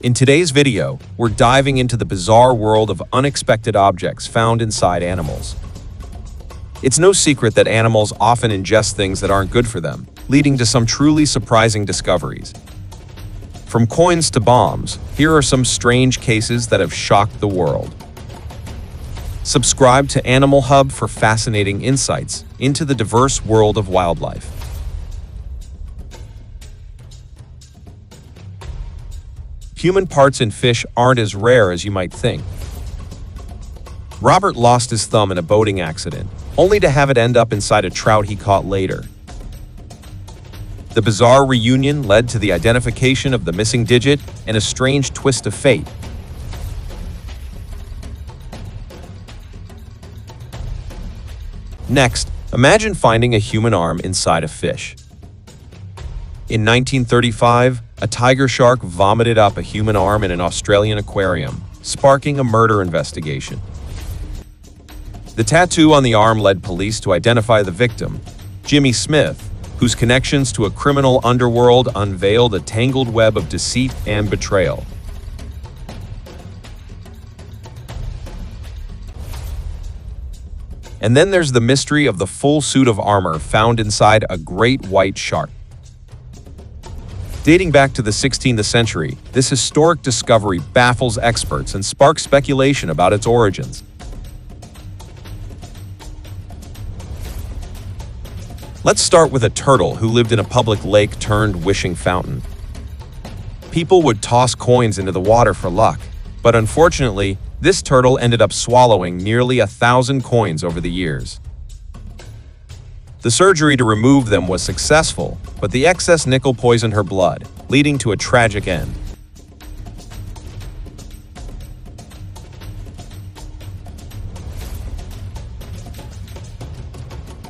In today's video, we're diving into the bizarre world of unexpected objects found inside animals. It's no secret that animals often ingest things that aren't good for them, leading to some truly surprising discoveries. From coins to bombs, here are some strange cases that have shocked the world. Subscribe to Animal Hub for fascinating insights into the diverse world of wildlife. Human parts in fish aren't as rare as you might think. Robert lost his thumb in a boating accident, only to have it end up inside a trout he caught later. The bizarre reunion led to the identification of the missing digit and a strange twist of fate. Next, imagine finding a human arm inside a fish. In 1935, a tiger shark vomited up a human arm in an Australian aquarium, sparking a murder investigation. The tattoo on the arm led police to identify the victim, Jimmy Smith, whose connections to a criminal underworld unveiled a tangled web of deceit and betrayal. And then there's the mystery of the full suit of armor found inside a great white shark. Dating back to the 16th century, this historic discovery baffles experts and sparks speculation about its origins. Let's start with a turtle who lived in a public lake-turned-wishing fountain. People would toss coins into the water for luck, but unfortunately, this turtle ended up swallowing nearly 1,000 coins over the years. The surgery to remove them was successful, but the excess nickel poisoned her blood, leading to a tragic end.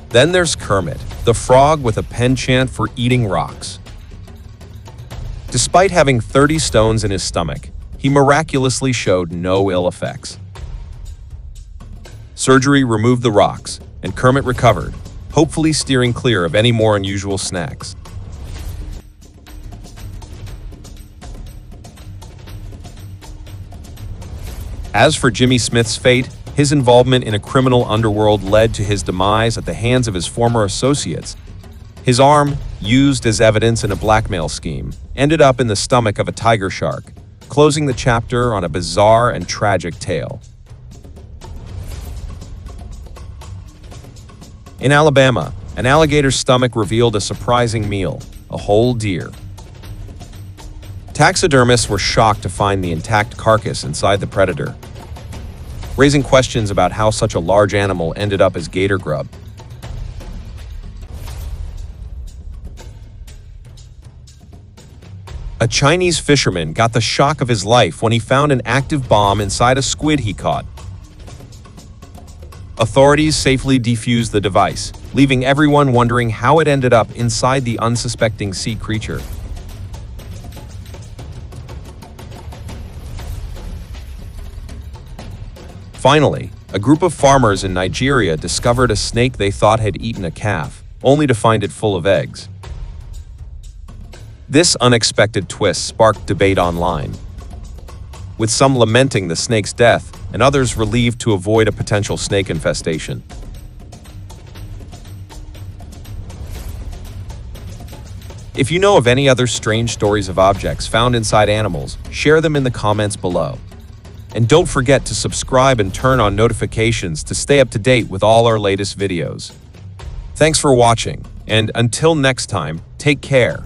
Then there's Kermit, the frog with a penchant for eating rocks. Despite having 30 stones in his stomach, he miraculously showed no ill effects. Surgery removed the rocks, and Kermit recovered, hopefully steering clear of any more unusual snacks. As for Jimmy Smith's fate, his involvement in a criminal underworld led to his demise at the hands of his former associates. His arm, used as evidence in a blackmail scheme, ended up in the stomach of a tiger shark, closing the chapter on a bizarre and tragic tale. In Alabama, an alligator's stomach revealed a surprising meal, a whole deer. Taxidermists were shocked to find the intact carcass inside the predator, raising questions about how such a large animal ended up as gator grub. A Chinese fisherman got the shock of his life when he found an active bomb inside a squid he caught. Authorities safely defused the device, leaving everyone wondering how it ended up inside the unsuspecting sea creature. Finally, a group of farmers in Nigeria discovered a snake they thought had eaten a calf, only to find it full of eggs. This unexpected twist sparked debate online, with some lamenting the snake's death and others relieved to avoid a potential snake infestation. If you know of any other strange stories of objects found inside animals, share them in the comments below. And don't forget to subscribe and turn on notifications to stay up to date with all our latest videos. Thanks for watching, and until next time, take care.